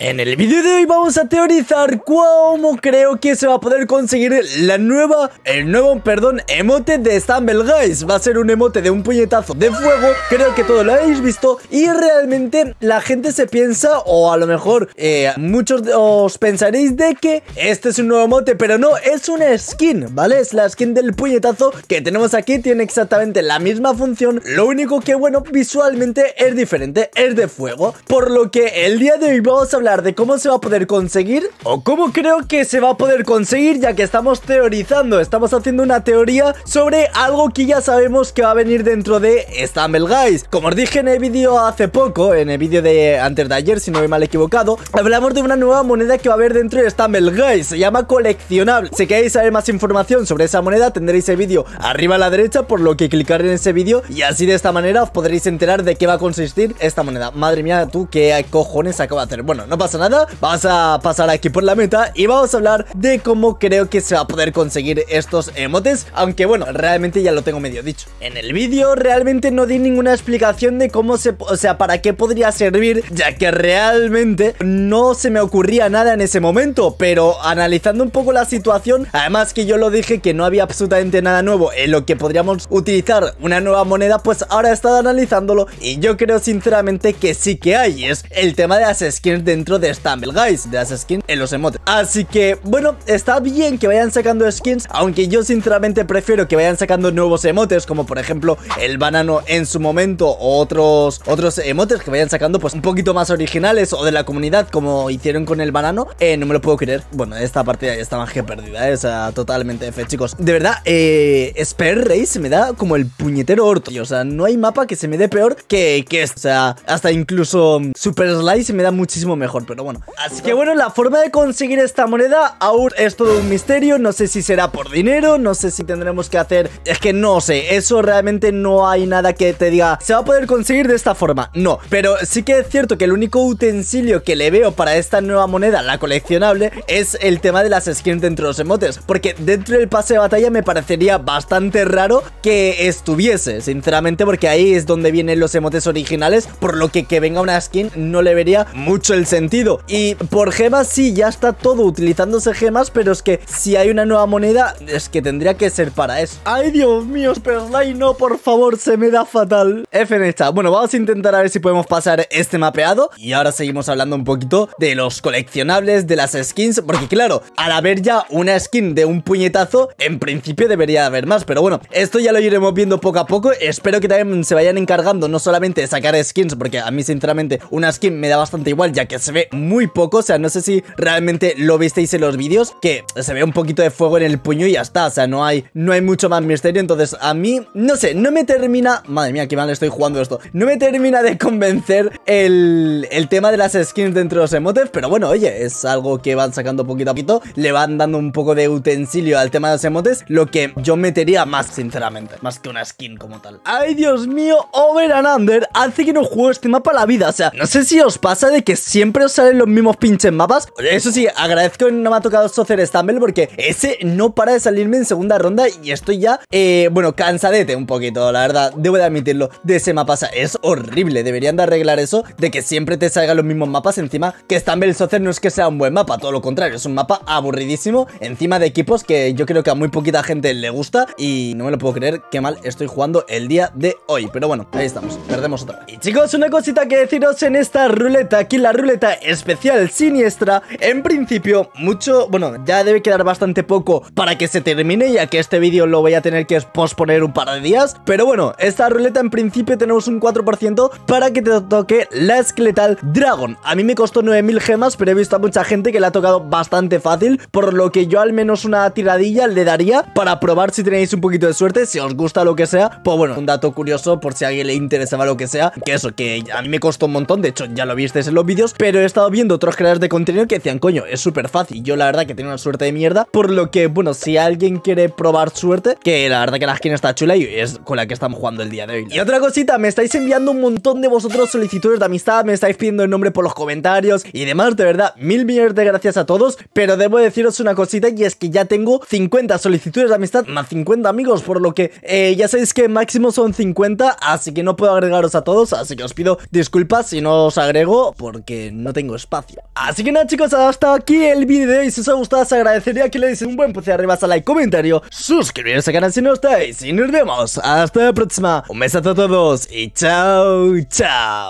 En el video de hoy vamos a teorizar cómo creo que se va a poder conseguir el nuevo emote de Stumble Guys. Va a ser un emote de un puñetazo de fuego, creo que todo lo habéis visto. Y realmente la gente se piensa, o a lo mejor muchos os pensaréis de que este es un nuevo emote, pero no, es una skin, ¿vale? Es la skin del puñetazo que tenemos aquí, tiene exactamente la misma función. Lo único que, bueno, visualmente es diferente, es de fuego. Por lo que el día de hoy vamos a hablar de cómo se va a poder conseguir, o cómo creo que se va a poder conseguir, ya que estamos teorizando, estamos haciendo una teoría sobre algo que ya sabemos que va a venir dentro de Stumble Guys. Como os dije en el vídeo hace poco, en el vídeo de antes de ayer, si no me mal equivocado, hablamos de una nueva moneda que va a haber dentro de Stumble Guys, se llama coleccionable. Si queréis saber más información sobre esa moneda tendréis el vídeo arriba a la derecha, por lo que clicar en ese vídeo y así de esta manera os podréis enterar de qué va a consistir esta moneda. Madre mía, tú, qué cojones acabo de hacer. Bueno, no pasa nada, vamos a pasar aquí por la meta y vamos a hablar de cómo creo que se va a poder conseguir estos emotes, aunque bueno, realmente ya lo tengo medio dicho. En el vídeo realmente no di ninguna explicación de cómo para qué podría servir, ya que realmente no se me ocurría nada en ese momento, pero analizando un poco la situación, además que yo lo dije que no había absolutamente nada nuevo en lo que podríamos utilizar una nueva moneda, pues ahora he estado analizándolo y yo creo sinceramente que sí que hay, es el tema de las skins dentro de Stumble Guys, de las skins en los emotes. Así que, bueno, está bien que vayan sacando skins, aunque yo sinceramente prefiero que vayan sacando nuevos emotes, como por ejemplo el banano en su momento, o otros emotes que vayan sacando pues un poquito más originales o de la comunidad, como hicieron con el banano. No me lo puedo creer. Bueno, esta partida ya está más que perdida, o sea, totalmente F, chicos. De verdad, Spear Race se me da como el puñetero orto, o sea, no hay mapa que se me dé peor que este. O sea, hasta incluso Super Slice se me da muchísimo mejor. Pero bueno, así que bueno, la forma de conseguir esta moneda aún es todo un misterio. No sé si será por dinero, no sé si tendremos que hacer, es que no sé. Eso realmente no hay nada que te diga se va a poder conseguir de esta forma, no. Pero sí que es cierto que el único utensilio que le veo para esta nueva moneda, la coleccionable, es el tema de las skins dentro de los emotes, porque dentro del pase de batalla me parecería bastante raro que estuviese, sinceramente, porque ahí es donde vienen los emotes originales, por lo que venga una skin no le vería mucho el sentido. Y por gemas sí, ya está todo utilizándose gemas, pero es que si hay una nueva moneda, es que tendría que ser para eso. Ay, Dios mío, Sperslay, no, por favor, se me da fatal. F en esta. Bueno, vamos a intentar a ver si podemos pasar este mapeado. Y ahora seguimos hablando un poquito de los coleccionables, de las skins, porque claro, al haber ya una skin de un puñetazo, en principio debería haber más, pero bueno, esto ya lo iremos viendo poco a poco. Espero que también se vayan encargando no solamente de sacar skins, porque a mí sinceramente una skin me da bastante igual, ya que se ve muy poco, o sea, no sé si realmente lo visteis en los vídeos, que se ve un poquito de fuego en el puño y ya está, o sea, no hay mucho más misterio. Entonces a mí, no sé, no me termina, madre mía, qué mal estoy jugando esto, no me termina de convencer el tema de las skins dentro de los emotes, pero bueno, oye, es algo que van sacando poquito a poquito, le van dando un poco de utensilio al tema de los emotes, lo que yo metería más, sinceramente, más que una skin como tal. Ay, Dios mío, Over and Under hace que no juego este mapa la vida, o sea, no sé si os pasa de que siempre os salen los mismos pinches mapas. Eso sí, agradezco que no me ha tocado Soccer Stumble, porque ese no para de salirme en segunda ronda y estoy ya, bueno, cansadete un poquito, la verdad, debo de admitirlo, de ese mapa, o sea, es horrible. Deberían de arreglar eso, de que siempre te salgan los mismos mapas. Encima, que Stumble Soccer no es que sea un buen mapa, todo lo contrario, es un mapa aburridísimo, encima de equipos que yo creo que a muy poquita gente le gusta, y no me lo puedo creer, qué mal estoy jugando el día de hoy, pero bueno, ahí estamos, perdemos otra vez. Y chicos, una cosita que deciros en esta ruleta, aquí la ruleta especial siniestra, en principio mucho, bueno, ya debe quedar bastante poco para que se termine, ya que este vídeo lo voy a tener que posponer un par de días, pero bueno, esta ruleta en principio tenemos un 4% para que te toque la esqueletal dragon. A mí me costó 9000 gemas, pero he visto a mucha gente que la ha tocado bastante fácil, por lo que yo al menos una tiradilla le daría para probar si tenéis un poquito de suerte, si os gusta lo que sea, pues bueno, un dato curioso por si a alguien le interesaba lo que sea, que eso, que a mí me costó un montón, de hecho ya lo visteis en los vídeos, pero esta viendo otros creadores de contenido que decían, coño, es súper fácil. Yo la verdad que tengo una suerte de mierda, por lo que, bueno, si alguien quiere probar suerte, que la verdad que la skin está chula y es con la que estamos jugando el día de hoy. Y otra cosita, me estáis enviando un montón de vosotros solicitudes de amistad, me estáis pidiendo el nombre por los comentarios y demás, de verdad, 1000 millones de gracias a todos, pero debo deciros una cosita, y es que ya tengo 50 solicitudes de amistad más 50 amigos, por lo que ya sabéis que máximo son 50, así que no puedo agregaros a todos, así que os pido disculpas si no os agrego, porque no no tengo espacio. Así que nada, chicos, hasta aquí el vídeo de hoy. Si os ha gustado, os agradecería que le deis un buen pulse arriba, like, comentario, suscribiros al canal si no estáis, y nos vemos hasta la próxima. Un besazo a todos y chao, chao.